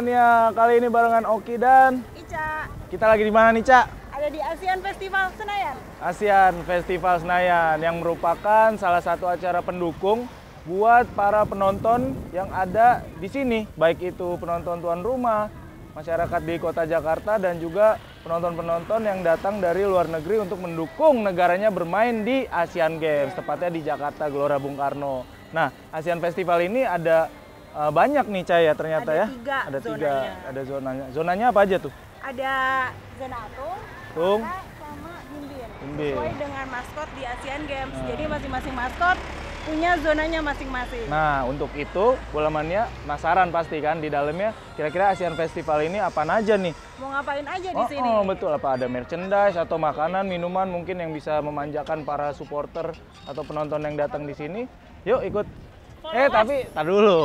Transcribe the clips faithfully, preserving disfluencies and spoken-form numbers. Bolanya kali ini barengan Oki dan Ica. Kita lagi di mana nih, Ca? Ada di Asian Festival Senayan. Asian Festival Senayan yang merupakan salah satu acara pendukung buat para penonton yang ada di sini, baik itu penonton tuan rumah, masyarakat di Kota Jakarta, dan juga penonton-penonton yang datang dari luar negeri untuk mendukung negaranya bermain di Asian Games, tepatnya di Jakarta, Gelora Bung Karno. Nah, Asian Festival ini ada Uh, banyak nih, Cah, ya ternyata ada ya. Tiga ada tiga, zonanya. Ada zonanya. Zonanya apa aja tuh? Ada zona Atung, Tung, sama Bhin Bhin. Sesuai dengan maskot di Asian Games. Nah. Jadi masing-masing maskot punya zonanya masing-masing. Nah, untuk itu Bolamania penasaran pasti kan di dalamnya kira-kira Asian Festival ini apa aja nih? Mau ngapain aja di oh, sini? Oh, betul. Apa ada merchandise atau makanan, minuman mungkin yang bisa memanjakan para supporter atau penonton yang datang di sini? Yuk ikut. Follow eh us. Tapi tar dulu,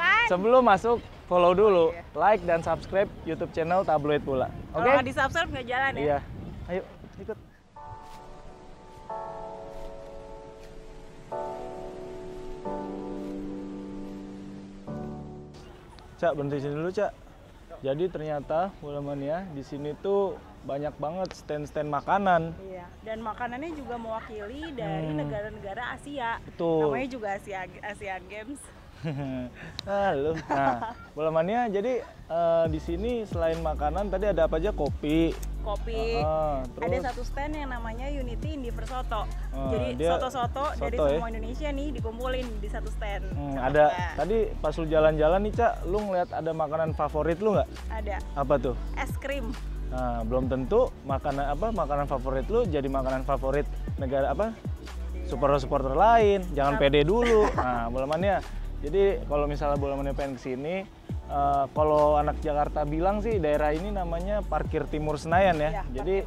Tan. Sebelum masuk follow dulu, oh, iya. like dan subscribe YouTube channel Tabloid Bola. Oke? Okay? Kalau di subscribe nggak jalan ya? Iya, ayo ikut. Cak, berhenti sini dulu, Cak. Jadi ternyata Bolamania di sini tuh banyak banget stand-stand makanan. Iya. Dan makanannya juga mewakili dari negara-negara hmm. Asia. Betul. Namanya juga Asia Asian Games. Halo. Nah, Bolamania jadi uh, di sini selain makanan tadi ada apa aja? Kopi. Kopi. Uh, terus ada satu stand yang namanya Unity in Diverse Soto. Uh, jadi soto-soto dari ya? Semua Indonesia nih dikumpulin di satu stand. Hmm, ada. Kita. Tadi pas lu jalan-jalan nih, Cak, lu ngeliat ada makanan favorit lu nggak? Ada. Apa tuh? Es krim. Nah, belum tentu makanan apa makanan favorit lu jadi makanan favorit negara apa supporter-supporter lain. Jangan pede dulu. Nah, Bolamania. Jadi kalau misalnya Bolamania pengen kesini, uh, kalau anak Jakarta bilang sih daerah ini namanya Parkir Timur Senayan ya. ya jadi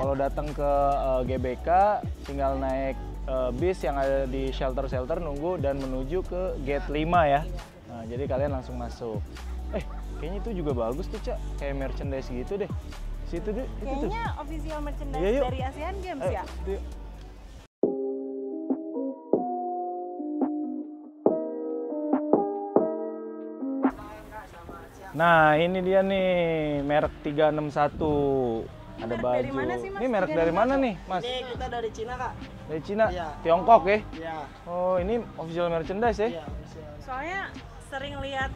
kalau datang ke uh, G B K, tinggal naik uh, bis yang ada di shelter-shelter nunggu dan menuju ke gate lima ya. Nah, jadi kalian langsung masuk. Eh, kayaknya itu juga bagus tuh, Cak. Kayak merchandise gitu deh. Situ deh, itu kayaknya tuh. Kayaknya official merchandise ya, dari Asian Games eh, ya. Yuk. Nah, ini dia nih merek tiga enam satu. Ini ada baju. Dari mana sih, Mas? Ini merek dari mana nih, Mas? Ini kita dari Cina, Kak. Dari Cina? Ya. Tiongkok ya? Iya. Oh, ini official merchandise ya? Iya, official. Soalnya sering lihat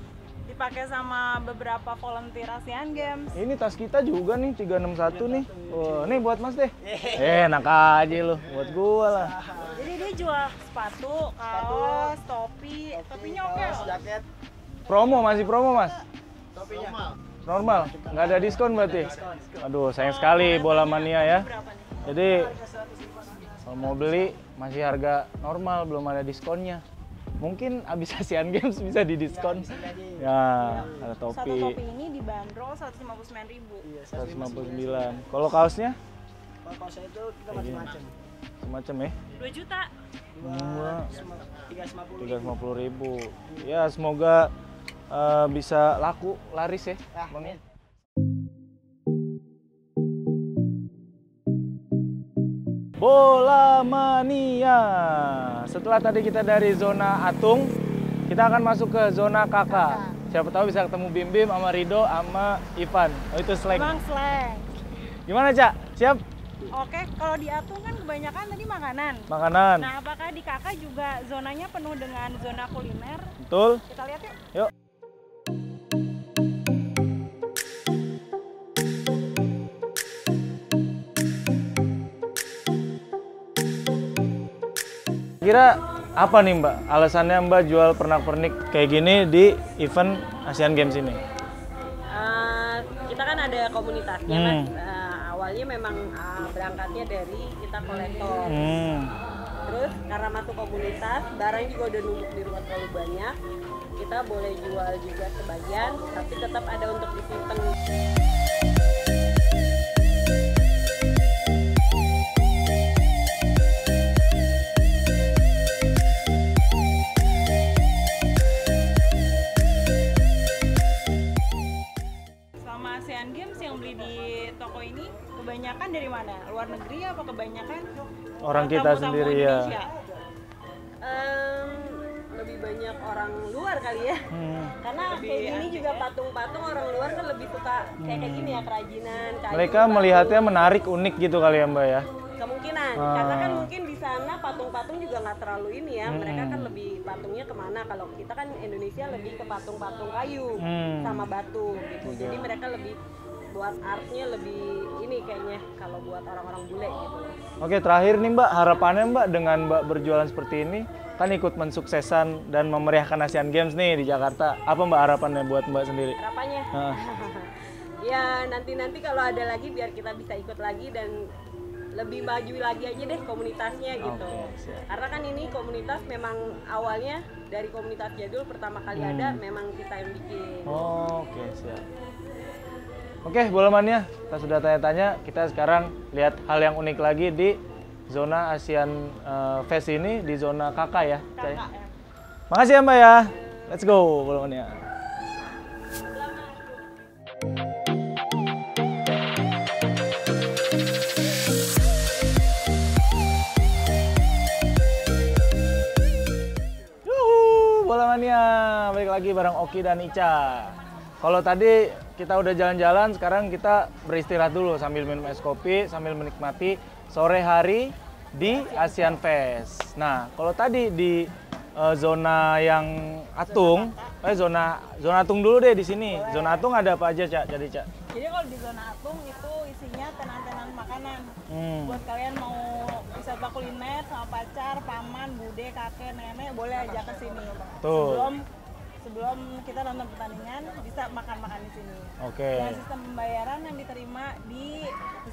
dipakai sama beberapa volunteer Asian Games. Ini tas kita juga nih tiga enam satu nih. Oh, nih buat Mas deh. Eh, enak aja lu, buat gua lah. Jadi dia jual sepatu, kaos, topi, topinya oke, jaket. Promo masih promo, Mas. Topinya normal, nggak ada diskon berarti. Aduh, sayang sekali Bolamania ya. Jadi kalau mau beli masih harga normal, belum ada diskonnya. Mungkin abis Asian Games bisa didiskon. Ya, ya, ya, ada topi. Satu topi ini dibanderol seratus lima puluh sembilan ribu. Iya, seratus lima puluh sembilan. Kalau kaosnya? Kalau kaosnya itu kita macam-macam. Semacam ya? dua juta. tiga ratus lima puluh ribu. Ya, semoga uh, bisa laku, laris ya. Ah, amin. Bolamania. Setelah tadi kita dari zona Atung, kita akan masuk ke zona Kaka. Siapa tahu bisa ketemu Bim Bim, sama Rido, sama Ivan. Oh, itu Slank. Bang Slank. Gimana, Cak? Siap? Oke, kalau di Atung kan kebanyakan tadi makanan. Makanan. Nah, apakah di Kaka juga zonanya penuh dengan zona kuliner? Betul. Kita lihat ya. Yuk. Kira apa nih, Mbak, alasannya Mbak jual pernak-pernik kayak gini di event Asian Games ini? Uh, kita kan ada komunitasnya, hmm. Mas. Uh, awalnya memang uh, berangkatnya dari kita kolektor. Hmm. Terus karena masuk komunitas, barang juga udah numpuk di rumah terlalu banyak. Kita boleh jual juga sebagian, tapi tetap ada untuk disimpan. Kebanyakan dari mana? Luar negeri apa kebanyakan? Orang kita sendiri ya. Um, lebih banyak orang luar kali ya, hmm. karena kayak gini juga patung-patung orang luar kan lebih suka kayak kayak gini ya, kerajinan kayu, mereka patung. Melihatnya menarik, unik gitu kali ya Mbak ya, kemungkinan ah. karena kan mungkin di sana patung-patung juga nggak terlalu ini ya, hmm. mereka kan lebih patungnya kemana, kalau kita kan Indonesia lebih ke patung-patung kayu hmm. sama batu gitu, okay. Jadi mereka lebih buat artnya lebih ini kayaknya kalau buat orang-orang bule gitu. Oke, terakhir nih Mbak, harapannya Mbak dengan Mbak berjualan seperti ini kan ikut mensuksesan dan memeriahkan Asian Games nih di Jakarta. Apa Mbak harapannya buat Mbak sendiri? Harapannya? Nah. Ya nanti-nanti kalau ada lagi biar kita bisa ikut lagi dan lebih maju lagi aja deh komunitasnya gitu. Okay, karena kan ini komunitas memang awalnya dari komunitas jadul pertama kali hmm. ada memang kita yang bikin. Oh, oke, okay, siap. Oke, Bolamania, kita sudah tanya-tanya, kita sekarang lihat hal yang unik lagi di zona Asian uh, Fest ini, di zona Kaka ya. Kaka, ya. Makasih ya Mbak ya, let's go Bolamania. Yuhuu, Bolamania, balik lagi bareng Oki dan Ica. Kalau tadi kita udah jalan-jalan, sekarang kita beristirahat dulu sambil minum es kopi, sambil menikmati sore hari di Asian Fest. Nah, kalau tadi di uh, zona yang Atung, eh zona zona Atung dulu deh di sini. Boleh. Zona Atung ada apa aja, Cak? Jadi, Cak. Jadi kalau di zona Atung itu isinya tenan-tenan makanan. Hmm. Buat kalian mau wisata kuliner sama pacar, paman, bude, kakek, nenek boleh aja ke sini. Tuh. Sebelum Sebelum kita nonton pertandingan, bisa makan-makan di sini. Oke. Okay. Dan sistem pembayaran yang diterima di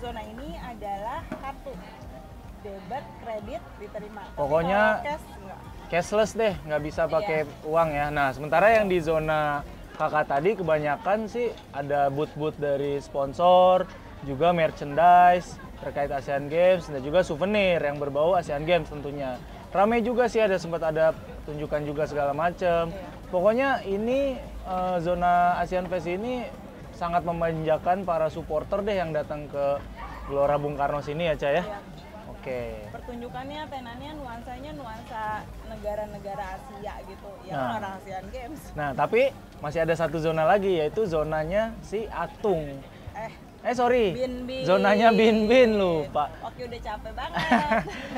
zona ini adalah kartu debit, kredit diterima. Pokoknya cash, cashless deh, nggak bisa pakai iya. uang ya. Nah, sementara yang di zona Kakak tadi kebanyakan sih ada booth-booth dari sponsor, juga merchandise terkait Asian Games, dan juga souvenir yang berbau Asian Games tentunya. Ramai juga sih, ada sempat ada tunjukan juga segala macam. Iya. Pokoknya ini uh, zona Asian Fest ini sangat memanjakan para supporter deh yang datang ke Gelora Bung Karno sini ya, Ca ya? Iya. Oke. Okay. Pertunjukannya, penannya, nuansanya nuansa negara-negara Asia gitu. Ya nah. Orang Asian Games. Nah, tapi masih ada satu zona lagi yaitu zonanya si Atung. Eh. Eh sorry, Bin Bin. Zonanya Bhin Bhin lupa. Oke, udah capek banget.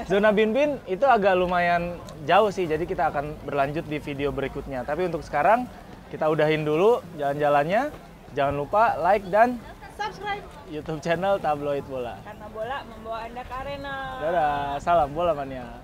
Zona Bhin Bhin itu agak lumayan jauh sih, jadi kita akan berlanjut di video berikutnya. Tapi untuk sekarang kita udahin dulu jalan-jalannya. Jangan lupa like dan subscribe YouTube channel Tabloid Bola. Karena bola membawa Anda ke arena. Dadah, salam Bolamania.